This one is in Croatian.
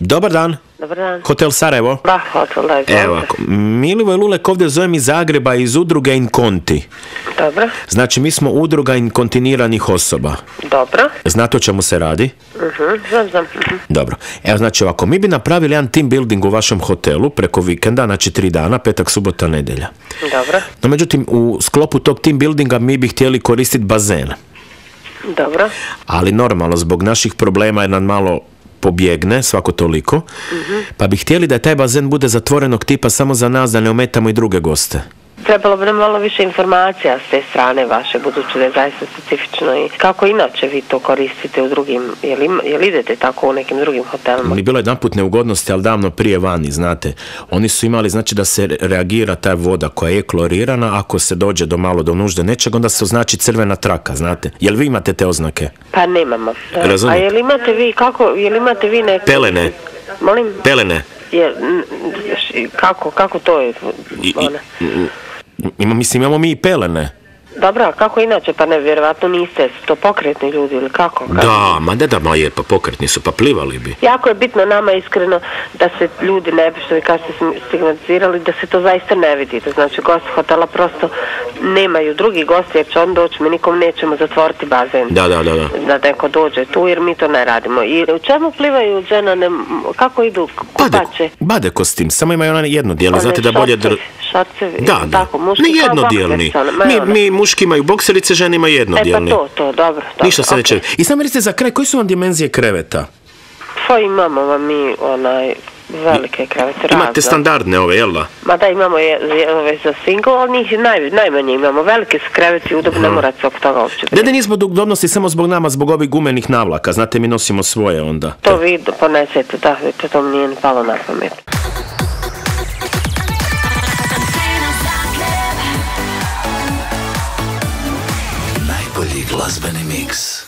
Dobar dan. Dobar dan. Hotel Sarajevo. Da, Hotel Sarajevo. Evo, Milivoj Lulek ovdje zovem iz Zagreba, iz Udruge Inkonti. Dobro. Znači, mi smo udruga inkontiniranih osoba. Dobro. Znate o čemu se radi? Znam. Dobro. Evo, znači ovako, mi bi napravili jedan team building u vašem hotelu preko vikenda, znači 3 dana, petak, subota, nedjelja. Dobro. No, međutim, u sklopu tog team buildinga mi bi htjeli koristiti bazen. Dobro. Ali normalno, zbog naših problema je nam malo pobjegne svako toliko, pa bi htjeli da taj bazen bude zatvorenog tipa samo za nas, da ne ometamo i druge goste. Trebalo bi nam malo više informacija s te strane vaše, budući da je zaista specifično i kako inače vi to koristite u drugim, jel idete tako u nekim drugim hotelima? Ali bilo je jedanput neugodnosti, ali davno prije vani, znate. Oni su imali, znači, da se reagira ta voda koja je klorirana, ako se dođe do malo do nužde nečeg, onda se označi crvena traka, znate. Jel vi imate te oznake? Pa nemamo. A jel imate vi, neke... Pelene. Molim? Pelene. Kako to je? Mislim, imamo mi i pelene. Dobra, kako inače? Pa ne, vjerovatno niste to pokretni ljudi ili kako? Da, ma ne da ma je, pa pokretni su, pa plivali bi. Jako je bitno nama iskreno da se ljudi ne bi, što vi kažete, stigmatizirali, da se to zaista ne vidi. Znači, gosti hotela prosto nemaju drugi gosti, jer će on doći, mi nikom nećemo zatvoriti bazen. Da. Da neko dođe tu, jer mi to ne radimo. I u čemu plivaju žene, kako idu kupače? Bade kostim, samo imaju ona jedno dijelo, znate da bolje... Šarcevi, tako, muški kao bokserice. Mi muški imaju bokserice, žene imaju jednodijelni. E pa to, dobro. Ništa se neće. I sam recite za kraj, koji su vam dimenzije kreveta? Pa imamo vam mi velike krevete razno. Imate standardne ove, jel da? Ma da, imamo ove za single, ali njih najmanje imamo. Velike su kreveti, udobno, ne morate se oko toga uopće. Dede, nismo udobnosti samo zbog nama, zbog ovih gumenih navlaka. Znate, mi nosimo svoje onda. To vi ponesete, da, to mi nije ni palo na pamet. Glazbeni miks.